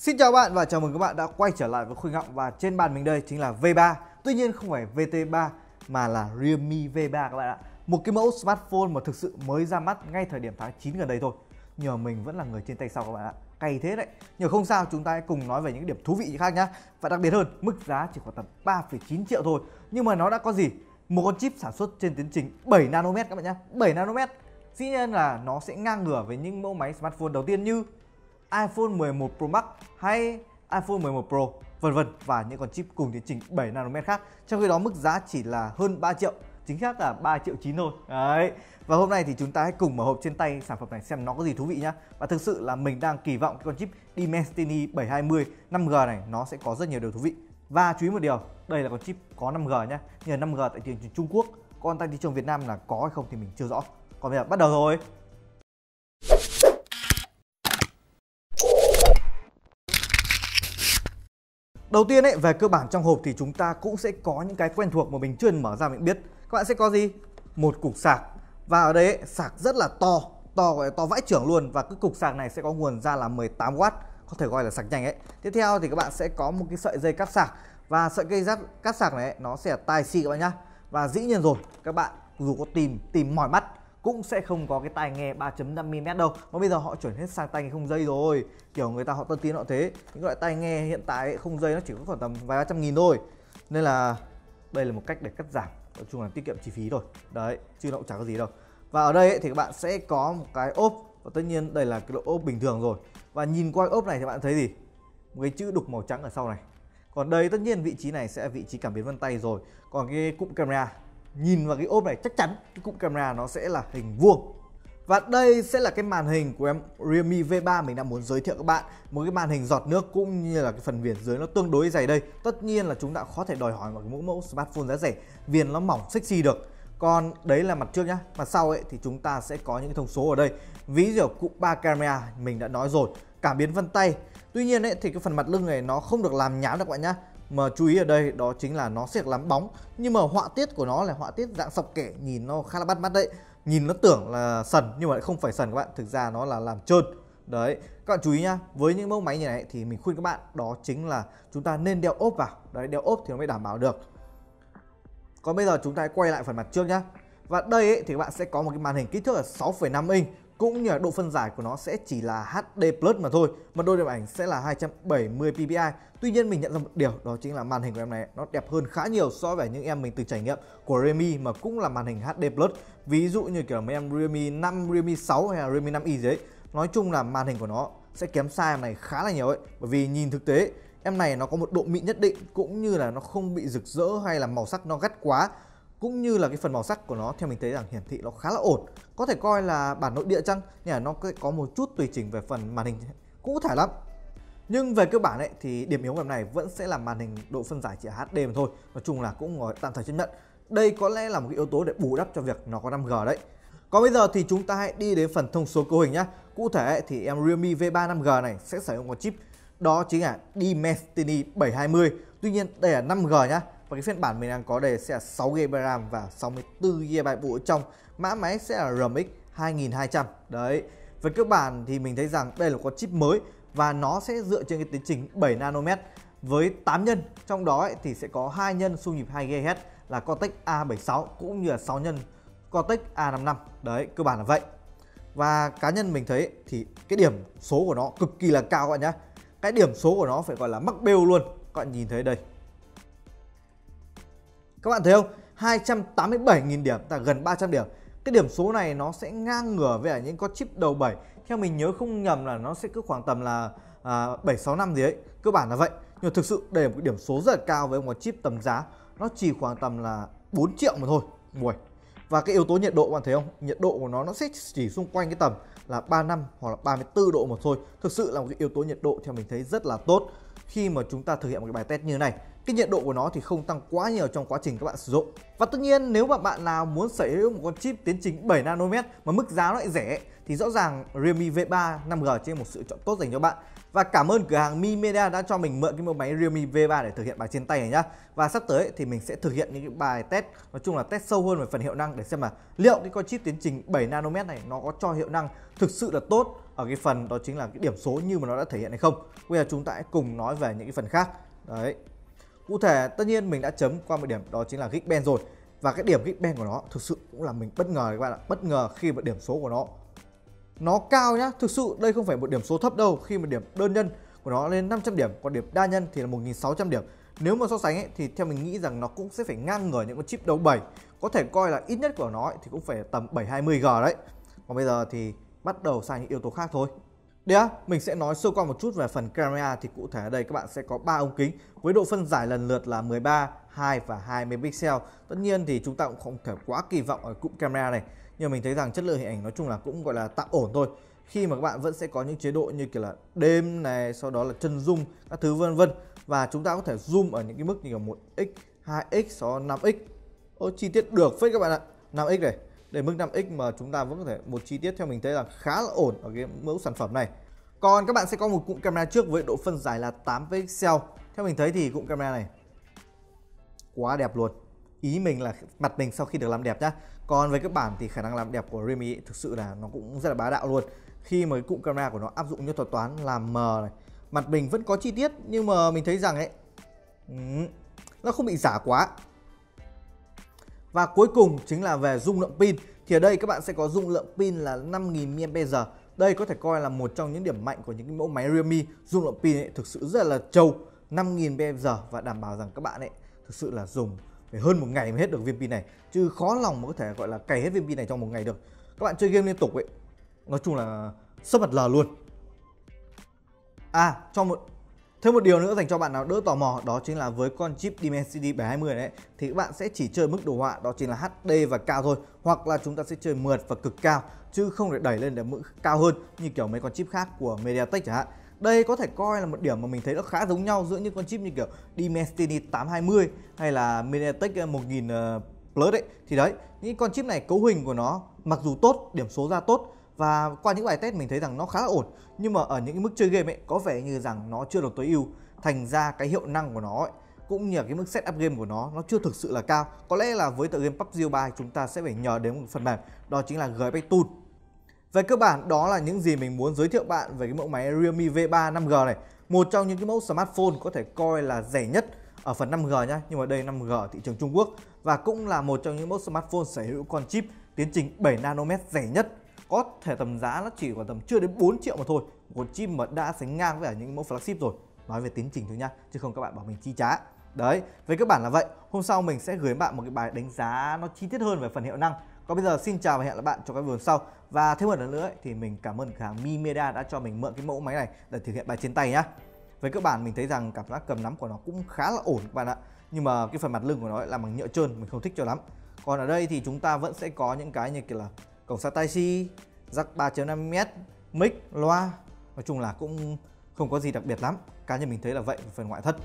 Xin chào bạn và chào mừng các bạn đã quay trở lại với Khôi Ngọng. Và trên bàn mình đây chính là V3. Tuy nhiên không phải VT3 mà là Realme V3 các bạn ạ. Một cái mẫu smartphone mà thực sự mới ra mắt ngay thời điểm tháng 9 gần đây thôi. Nhờ mình vẫn là người trên tay sau các bạn ạ. Cay thế đấy. Nhờ không sao, chúng ta hãy cùng nói về những điểm thú vị khác nhá. Và đặc biệt hơn, mức giá chỉ khoảng tầm 3,9 triệu thôi. Nhưng mà nó đã có gì? Một con chip sản xuất trên tiến trình 7 nanomet các bạn nhá. 7 nanomet. Dĩ nhiên là nó sẽ ngang ngửa với những mẫu máy smartphone đầu tiên như iPhone 11 Pro Max hay iPhone 11 Pro vân vân, và những con chip cùng tiến trình 7 nanomet khác. Trong khi đó mức giá chỉ là hơn 3 triệu, chính xác là 3,9 triệu thôi. Đấy. Và hôm nay thì chúng ta hãy cùng mở hộp trên tay sản phẩm này xem nó có gì thú vị nhá. Và thực sự là mình đang kỳ vọng cái con chip Dimensity 720 5G này nó sẽ có rất nhiều điều thú vị. Và chú ý một điều, đây là con chip có 5G nhá. Nhờ 5G tại thị trường Trung Quốc, còn tại thị trường Việt Nam là có hay không thì mình chưa rõ. Còn bây giờ bắt đầu rồi. Đầu tiên ấy, về cơ bản trong hộp thì chúng ta cũng sẽ có những cái quen thuộc mà mình chưa mở ra mình biết. Các bạn sẽ có gì? Một cục sạc. Và ở đây ấy, sạc rất là to, gọi là to vãi chưởng luôn. Và cái cục sạc này sẽ có nguồn ra là 18W, có thể gọi là sạc nhanh ấy. Tiếp theo thì các bạn sẽ có một cái sợi dây cáp sạc. Và sợi dây cáp sạc này ấy, nó sẽ là Type-C các bạn nhá. Và dĩ nhiên rồi, các bạn dù có tìm mỏi mắt cũng sẽ không có cái tai nghe 3.5mm đâu, mà bây giờ họ chuyển hết sang tai nghe không dây rồi, kiểu người ta họ tân tiến họ thế. Những loại tai nghe hiện tại ấy, không dây nó chỉ có khoảng tầm vài 300.000 thôi, nên là đây là một cách để cắt giảm, nói chung là tiết kiệm chi phí thôi đấy, chứ nó cũng chẳng có gì đâu. Và ở đây ấy, thì các bạn sẽ có một cái ốp, và tất nhiên đây là cái độ ốp bình thường rồi. Và nhìn qua cái ốp này thì bạn thấy gì? Một cái chữ đục màu trắng ở sau này. Còn đây tất nhiên vị trí này sẽ là vị trí cảm biến vân tay rồi. Còn cái cụm camera, nhìn vào cái ốp này chắc chắn cái cụm camera nó sẽ là hình vuông. Và đây sẽ là cái màn hình của em Realme V3 mình đang muốn giới thiệu các bạn. Một cái màn hình giọt nước cũng như là cái phần viền dưới nó tương đối dày đây. Tất nhiên là chúng ta có thể đòi hỏi một cái mẫu smartphone giá rẻ, viền nó mỏng sexy được. Còn đấy là mặt trước nhá. Mặt sau ấy thì chúng ta sẽ có những thông số ở đây. Ví dụ cụm 3 camera mình đã nói rồi, cảm biến vân tay. Tuy nhiên ấy thì cái phần mặt lưng này nó không được làm nhám được các bạn nhá. Mà chú ý ở đây đó chính là nó sẽ lắm bóng. Nhưng mà họa tiết của nó là họa tiết dạng sọc kẻ, nhìn nó khá là bắt mắt đấy. Nhìn nó tưởng là sần nhưng mà lại không phải sần các bạn, thực ra nó là làm trơn. Đấy, các bạn chú ý nhá, với những mẫu máy như này thì mình khuyên các bạn đó chính là chúng ta nên đeo ốp vào. Đấy, đeo ốp thì nó mới đảm bảo được. Còn bây giờ chúng ta hãy quay lại phần mặt trước nhá. Và đây ấy, thì các bạn sẽ có một cái màn hình kích thước là 6,5 inch. Cũng như là độ phân giải của nó sẽ chỉ là HD Plus mà thôi. Mật độ điểm ảnh sẽ là 270 ppi. Tuy nhiên mình nhận ra một điều, đó chính là màn hình của em này nó đẹp hơn khá nhiều so với những em mình từng trải nghiệm của Realme mà cũng là màn hình HD Plus. Ví dụ như kiểu mấy em Realme 5, Realme 6 hay là Realme 5i gì đấy. Nói chung là màn hình của nó sẽ kém xa em này khá là nhiều ấy. Bởi vì nhìn thực tế, em này nó có một độ mịn nhất định, cũng như là nó không bị rực rỡ hay là màu sắc nó gắt quá. Cũng như là cái phần màu sắc của nó theo mình thấy rằng hiển thị nó khá là ổn. Có thể coi là bản nội địa chăng, nhưng mà nó có một chút tùy chỉnh về phần màn hình cũ thải lắm. Nhưng về cơ bản ấy, thì điểm yếu của em này vẫn sẽ là màn hình độ phân giải chỉ HD mà thôi. Nói chung là cũng tạm thời chấp nhận. Đây có lẽ là một cái yếu tố để bù đắp cho việc nó có 5G đấy. Còn bây giờ thì chúng ta hãy đi đến phần thông số cấu hình nhá. Cụ thể thì em Realme V3 5G này sẽ sử dụng một chip đó chính là Dimensity 720. Tuy nhiên đây là 5G nhá. Và cái phiên bản mình đang có đây sẽ là 6GB RAM và 64GB bộ trong. Mã máy sẽ là RMX 2200. Đấy. Về cơ bản thì mình thấy rằng đây là con chip mới và nó sẽ dựa trên cái tiến trình 7 nanomet với 8 nhân, trong đó ấy thì sẽ có 2 nhân xung nhịp 2GHz là Cortex A76 cũng như là 6 nhân Cortex A55. Đấy, cơ bản là vậy. Và cá nhân mình thấy thì cái điểm số của nó cực kỳ là cao các bạn nhá. Cái điểm số của nó phải gọi là mắc bêu luôn. Các bạn nhìn thấy đây. Các bạn thấy không? 287.000 điểm, gần 300 điểm. Cái điểm số này nó sẽ ngang ngửa với những con chip đầu 7. Theo mình nhớ không nhầm là nó sẽ cứ khoảng tầm là 765 gì đấy. Cơ bản là vậy. Nhưng thực sự đây là một cái điểm số rất là cao với một con chip tầm giá. Nó chỉ khoảng tầm là 4 triệu mà thôi. Ui. Và cái yếu tố nhiệt độ các bạn thấy không? Nhiệt độ của nó sẽ chỉ xung quanh cái tầm là 35 hoặc là 34 độ mà thôi. Thực sự là một cái yếu tố nhiệt độ theo mình thấy rất là tốt. Khi mà chúng ta thực hiện một cái bài test như thế này, cái nhiệt độ của nó thì không tăng quá nhiều trong quá trình các bạn sử dụng. Và tất nhiên nếu mà bạn nào muốn sở hữu một con chip tiến trình 7 nanomet mà mức giá nó lại rẻ thì rõ ràng Realme V3 5G trên một sự chọn tốt dành cho bạn. Và cảm ơn cửa hàng Mimedia đã cho mình mượn cái mẫu máy Realme V3 để thực hiện bài trên tay này nhá. Và sắp tới thì mình sẽ thực hiện những cái bài test, nói chung là test sâu hơn về phần hiệu năng để xem là liệu cái con chip tiến trình 7 nanomet này nó có cho hiệu năng thực sự là tốt ở cái phần đó chính là cái điểm số như mà nó đã thể hiện hay không. Bây giờ chúng ta hãy cùng nói về những cái phần khác. Đấy. Cụ thể tất nhiên mình đã chấm qua một điểm đó chính là Geekbench rồi. Và cái điểm Geekbench của nó thực sự cũng là mình bất ngờ các bạn ạ. Bất ngờ khi mà điểm số của nó cao nhá. Thực sự đây không phải một điểm số thấp đâu, khi mà điểm đơn nhân của nó lên 500 điểm, còn điểm đa nhân thì là 1600 điểm. Nếu mà so sánh ấy, thì theo mình nghĩ rằng nó cũng sẽ phải ngang ngửa những con chip đầu 7. Có thể coi là ít nhất của nó ấy, thì cũng phải tầm 720G đấy. Còn bây giờ thì bắt đầu sang những yếu tố khác thôi. Đấy, mình sẽ nói sơ qua một chút về phần camera. Thì cụ thể ở đây các bạn sẽ có 3 ống kính với độ phân giải lần lượt là 13, 2 và 2 megapixel. Tất nhiên thì chúng ta cũng không thể quá kỳ vọng ở cụm camera này, nhưng mình thấy rằng chất lượng hình ảnh nói chung là cũng gọi là tạm ổn thôi, khi mà các bạn vẫn sẽ có những chế độ như kiểu là đêm này, sau đó là chân zoom các thứ vân vân. Và chúng ta có thể zoom ở những cái mức như là 1x, 2x, sau 5x. Ô, chi tiết được phết các bạn ạ. 5x này, để mức 5x mà chúng ta vẫn có thể một chi tiết theo mình thấy là khá là ổn ở cái mẫu sản phẩm này. Còn các bạn sẽ có một cụm camera trước với độ phân giải là 8 pixel. Theo mình thấy thì cụm camera này quá đẹp luôn. Ý mình là mặt mình sau khi được làm đẹp nhá. Còn về các bản thì khả năng làm đẹp của Realme thực sự là nó cũng rất là bá đạo luôn, khi mà cái cụm camera của nó áp dụng như thuật toán làm mờ này. Mặt mình vẫn có chi tiết nhưng mà mình thấy rằng ấy nó không bị giả quá. Và cuối cùng chính là về dung lượng pin. Thì ở đây các bạn sẽ có dung lượng pin là 5000 mAh. Đây có thể coi là một trong những điểm mạnh của những cái mẫu máy Realme. Dung lượng pin ấy thực sự rất là trâu, 5000 mAh, và đảm bảo rằng các bạn ấy thực sự là dùng phải hơn một ngày mới hết được viên pin này, chứ khó lòng mà có thể gọi là cày hết viên pin này trong một ngày được. Các bạn chơi game liên tục ấy, nói chung là sấp mặt lờ luôn. À, thêm một điều nữa dành cho bạn nào đỡ tò mò, đó chính là với con chip Dimensity 720 này thì các bạn sẽ chỉ chơi mức đồ họa đó chính là HD và cao thôi, hoặc là chúng ta sẽ chơi mượt và cực cao, chứ không thể đẩy lên được mức cao hơn như kiểu mấy con chip khác của Mediatek chẳng hạn. Đây có thể coi là một điểm mà mình thấy nó khá giống nhau giữa những con chip như kiểu Dimensity 820 hay là Mediatek 1000 Plus đấy. Thì đấy, những con chip này cấu hình của nó mặc dù tốt, điểm số ra tốt, và qua những bài test mình thấy rằng nó khá là ổn, nhưng mà ở những cái mức chơi game ấy có vẻ như rằng nó chưa được tối ưu. Thành ra cái hiệu năng của nó ấy, cũng như là cái mức setup game của nó chưa thực sự là cao. Có lẽ là với tựa game PUBG Mobile chúng ta sẽ phải nhờ đến một phần mềm đó chính là GameTune. Về cơ bản đó là những gì mình muốn giới thiệu bạn về cái mẫu máy Realme V3 5G này. Một trong những cái mẫu smartphone có thể coi là rẻ nhất ở phần 5G nhá, nhưng mà đây 5G ở thị trường Trung Quốc, và cũng là một trong những mẫu smartphone sở hữu con chip tiến trình 7 nanomet rẻ nhất. Có thể tầm giá nó chỉ còn tầm chưa đến 4 triệu mà thôi, một chip mà đã sánh ngang với những mẫu flagship rồi. Nói về tiến trình thôi nha, chứ không các bạn bảo mình chi trá. Đấy, với các bạn là vậy. Hôm sau mình sẽ gửi bạn một cái bài đánh giá nó chi tiết hơn về phần hiệu năng. Còn bây giờ xin chào và hẹn gặp bạn trong các video sau. Và thêm một lần nữa thì mình cảm ơn cửa hàng Mimedia đã cho mình mượn cái mẫu máy này để thực hiện bài trên tay nhá. Với các bạn mình thấy rằng cảm giác cầm nắm của nó cũng khá là ổn các bạn ạ. Nhưng mà cái phần mặt lưng của nó là bằng nhựa trơn, mình không thích cho lắm. Còn ở đây thì chúng ta vẫn sẽ có những cái như kiểu là cổng sạc tai C, jack 3.5mm, mic, loa. Nói chung là cũng không có gì đặc biệt lắm. Cá nhân mình thấy là vậy về phần ngoại thất.